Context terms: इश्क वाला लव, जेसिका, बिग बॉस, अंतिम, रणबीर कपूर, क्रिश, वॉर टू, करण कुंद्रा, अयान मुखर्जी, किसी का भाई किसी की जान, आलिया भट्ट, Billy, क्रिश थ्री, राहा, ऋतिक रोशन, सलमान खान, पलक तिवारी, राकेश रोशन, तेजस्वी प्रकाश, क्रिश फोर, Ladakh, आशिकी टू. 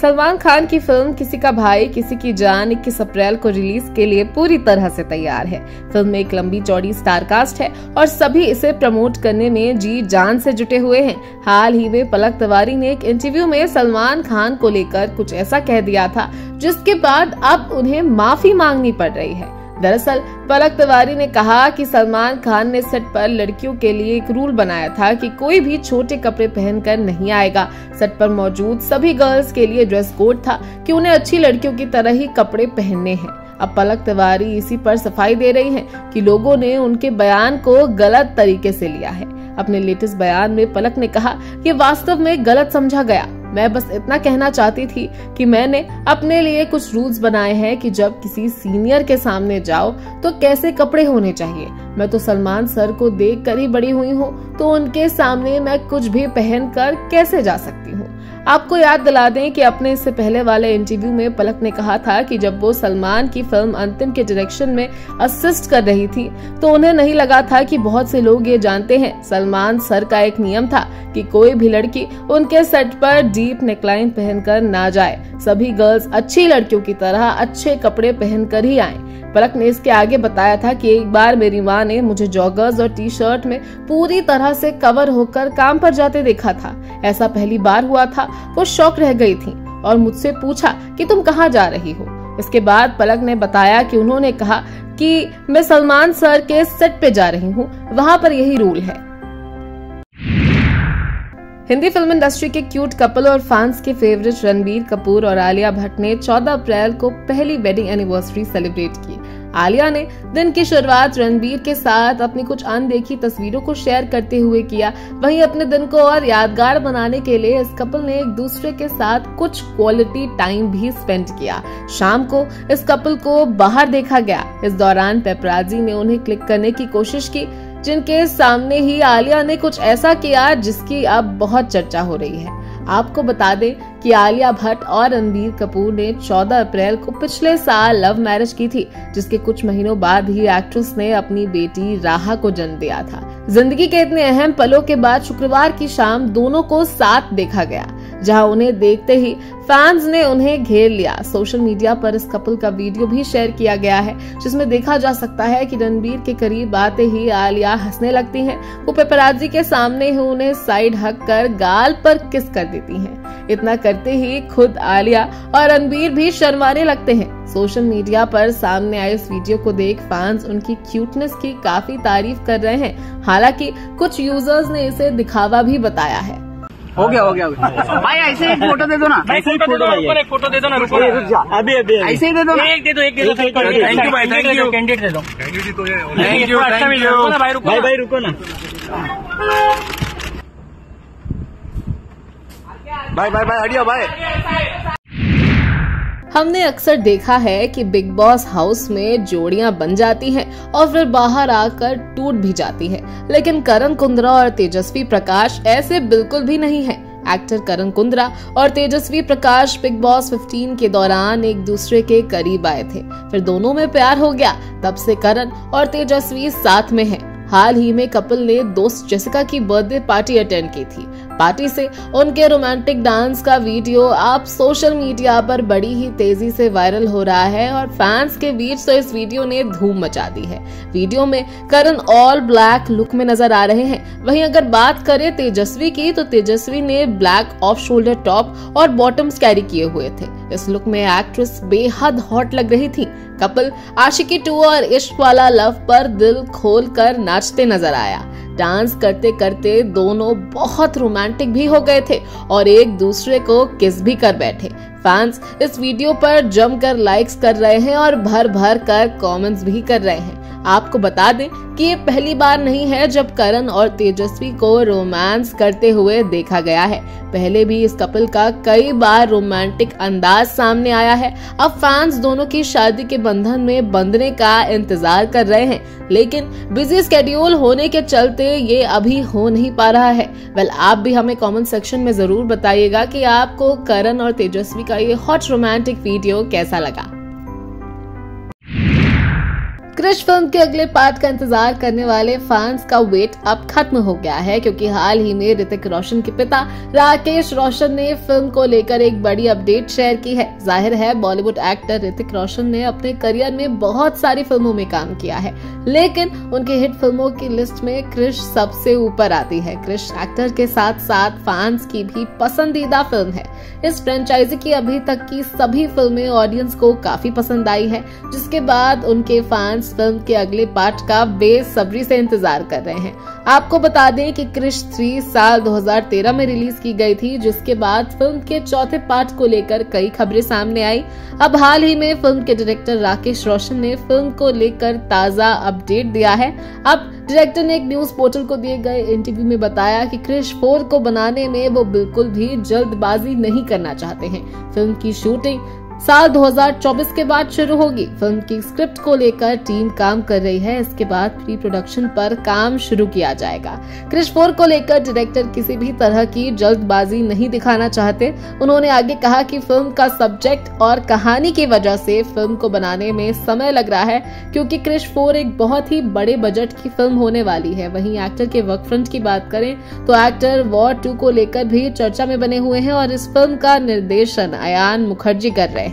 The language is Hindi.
सलमान खान की फिल्म किसी का भाई किसी की जान 21 अप्रैल को रिलीज के लिए पूरी तरह से तैयार है। फिल्म में एक लंबी चौड़ी स्टार कास्ट है और सभी इसे प्रमोट करने में जी जान से जुटे हुए हैं। हाल ही में पलक तिवारी ने एक इंटरव्यू में सलमान खान को लेकर कुछ ऐसा कह दिया था जिसके बाद अब उन्हें माफी मांगनी पड़ रही है। दरअसल पलक तिवारी ने कहा कि सलमान खान ने सेट पर लड़कियों के लिए एक रूल बनाया था कि कोई भी छोटे कपड़े पहनकर नहीं आएगा। सेट पर मौजूद सभी गर्ल्स के लिए ड्रेस कोड था कि उन्हें अच्छी लड़कियों की तरह ही कपड़े पहनने हैं। अब पलक तिवारी इसी पर सफाई दे रही हैं कि लोगों ने उनके बयान को गलत तरीके से लिया है। अपने लेटेस्ट बयान में पलक ने कहा कि वास्तव में गलत समझा गया, मैं बस इतना कहना चाहती थी कि मैंने अपने लिए कुछ रूल्स बनाए हैं कि जब किसी सीनियर के सामने जाओ तो कैसे कपड़े होने चाहिए। मैं तो सलमान सर को देख कर ही बड़ी हुई हूँ, तो उनके सामने मैं कुछ भी पहन कर कैसे जा सकती हूँ। आपको याद दिला दें कि अपने इससे पहले वाले इंटरव्यू में पलक ने कहा था कि जब वो सलमान की फिल्म अंतिम के डायरेक्शन में असिस्ट कर रही थी तो उन्हें नहीं लगा था कि बहुत से लोग ये जानते हैं। सलमान सर का एक नियम था कि कोई भी लड़की उनके सेट पर डीप नेकलाइन पहनकर ना जाए, सभी गर्ल्स अच्छी लड़कियों की तरह अच्छे कपड़े पहनकर ही आएं। पलक ने इसके आगे बताया था कि एक बार मेरी माँ ने मुझे जॉगर्स और टी शर्ट में पूरी तरह से कवर होकर काम पर जाते देखा था। ऐसा पहली बार हुआ था, वो शौक रह गई थी और मुझसे पूछा कि तुम कहाँ जा रही हो। इसके बाद पलक ने बताया कि उन्होंने कहा कि मैं सलमान सर के सेट पे जा रही हूँ, वहाँ पर यही रूल है। हिंदी फिल्म इंडस्ट्री के क्यूट कपल और फैंस के फेवरेट रणबीर कपूर और आलिया भट्ट ने 14 अप्रैल को पहली वेडिंग एनिवर्सरी सेलिब्रेट की। आलिया ने दिन की शुरुआत रणबीर के साथ अपनी कुछ अनदेखी तस्वीरों को शेयर करते हुए किया। वहीं अपने दिन को और यादगार बनाने के लिए इस कपल ने एक दूसरे के साथ कुछ क्वालिटी टाइम भी स्पेंड किया। शाम को इस कपल को बाहर देखा गया। इस दौरान पेपराजी ने उन्हें क्लिक करने की कोशिश की, जिनके सामने ही आलिया ने कुछ ऐसा किया जिसकी अब बहुत चर्चा हो रही है। आपको बता दें कि आलिया भट्ट और रणबीर कपूर ने 14 अप्रैल को पिछले साल लव मैरिज की थी, जिसके कुछ महीनों बाद ही एक्ट्रेस ने अपनी बेटी राहा को जन्म दिया था। जिंदगी के इतने अहम पलों के बाद शुक्रवार की शाम दोनों को साथ देखा गया, जहां उन्हें देखते ही फैंस ने उन्हें घेर लिया। सोशल मीडिया पर इस कपल का वीडियो भी शेयर किया गया है, जिसमें देखा जा सकता है कि रणबीर के करीब आते ही आलिया हंसने लगती हैं। वो पेपराजी के सामने ही उन्हें साइड हक कर गाल पर किस कर देती हैं। इतना करते ही खुद आलिया और रणबीर भी शर्माने लगते हैं। सोशल मीडिया पर सामने आए इस वीडियो को देख फैंस उनकी क्यूटनेस की काफी तारीफ कर रहे हैं। हालांकि कुछ यूजर्स ने इसे दिखावा भी बताया है। हो गया भाई, ऐसे ही फोटो दे दो ना, ऐसे ही फोटो दे दो ना, रुको अभी ऐसे ही दे दो ना, एक दे दो। थैंक यू भाई, थैंक यू, कैंडिडेट दे दो, थैंक यू, भाई रुको ना भाई, हटियो भाई। हमने अक्सर देखा है कि बिग बॉस हाउस में जोड़ियां बन जाती हैं और फिर बाहर आकर टूट भी जाती है, लेकिन करण कुंद्रा और तेजस्वी प्रकाश ऐसे बिल्कुल भी नहीं हैं। एक्टर करण कुंद्रा और तेजस्वी प्रकाश बिग बॉस 15 के दौरान एक दूसरे के करीब आए थे, फिर दोनों में प्यार हो गया। तब से करण और तेजस्वी साथ में हैं। हाल ही में कपल ने दोस्त जेसिका की बर्थडे पार्टी अटेंड की थी। पार्टी से उनके रोमांटिक डांस का वीडियो आप सोशल मीडिया पर बड़ी ही तेजी से वायरल हो रहा है और फैंस के बीच तो इस वीडियो ने धूम मचा दी है। वीडियो में करण ऑल ब्लैक लुक में नजर आ रहे हैं। वहीं अगर बात करें तेजस्वी की तो तेजस्वी ने ब्लैक ऑफ शोल्डर टॉप और बॉटम्स कैरी किए हुए थे। इस लुक में एक्ट्रेस बेहद हॉट लग रही थी। कपल आशिकी 2 और इश्क वाला लव पर दिल खोल कर नाचते नजर आया। डांस करते करते दोनों बहुत रोमांटिक भी हो गए थे और एक दूसरे को किस भी कर बैठे। फैंस इस वीडियो पर जमकर लाइक्स कर रहे हैं और भर कर कमेंट्स भी कर रहे हैं। आपको बता दें कि ये पहली बार नहीं है जब करण और तेजस्वी को रोमांस करते हुए देखा गया है। पहले भी इस कपल का कई बार रोमांटिक अंदाज सामने आया है। अब फैंस दोनों की शादी के बंधन में बंधने का इंतजार कर रहे हैं, लेकिन बिजी स्केड्यूल होने के चलते ये अभी हो नहीं पा रहा है। वेल, आप भी हमें कमेंट सेक्शन में जरूर बताइएगा कि आपको करण और तेजस्वी का ये हॉट रोमांटिक वीडियो कैसा लगा। क्रिश फिल्म के अगले पार्ट का इंतजार करने वाले फैंस का वेट अब खत्म हो गया है, क्योंकि हाल ही में ऋतिक रोशन के पिता राकेश रोशन ने फिल्म को लेकर एक बड़ी अपडेट शेयर की है। जाहिर है बॉलीवुड एक्टर ऋतिक रोशन ने अपने करियर में बहुत सारी फिल्मों में काम किया है, लेकिन उनके हिट फिल्मों की लिस्ट में क्रिश सबसे ऊपर आती है। क्रिश एक्टर के साथ साथ फैंस की भी पसंदीदा फिल्म है। इस फ्रेंचाइजी की अभी तक की सभी फिल्में ऑडियंस को काफी पसंद आई है, जिसके बाद उनके फैंस फिल्म के अगले पार्ट का बेसब्री से इंतजार कर रहे हैं। आपको बता दें कि क्रिश 3 साल 2013 में रिलीज की गई थी, जिसके बाद फिल्म के चौथे पार्ट को लेकर कई खबरें सामने आई। अब हाल ही में फिल्म के डायरेक्टर राकेश रोशन ने फिल्म को लेकर ताजा अपडेट दिया है। अब डायरेक्टर ने एक न्यूज पोर्टल को दिए गए इंटरव्यू में बताया कि क्रिश 4 को बनाने में वो बिल्कुल भी जल्दबाजी नहीं करना चाहते हैं। फिल्म की शूटिंग साल 2024 के बाद शुरू होगी। फिल्म की स्क्रिप्ट को लेकर टीम काम कर रही है, इसके बाद प्री प्रोडक्शन पर काम शुरू किया जाएगा। क्रिश 4 को लेकर डायरेक्टर किसी भी तरह की जल्दबाजी नहीं दिखाना चाहते। उन्होंने आगे कहा कि फिल्म का सब्जेक्ट और कहानी की वजह से फिल्म को बनाने में समय लग रहा है, क्योंकि क्रिश 4 एक बहुत ही बड़े बजट की फिल्म होने वाली है। वहीं एक्टर के वर्क फ्रंट की बात करें तो एक्टर वॉर टू को लेकर भी चर्चा में बने हुए हैं और इस फिल्म का निर्देशन अयान मुखर्जी कर रहे हैं।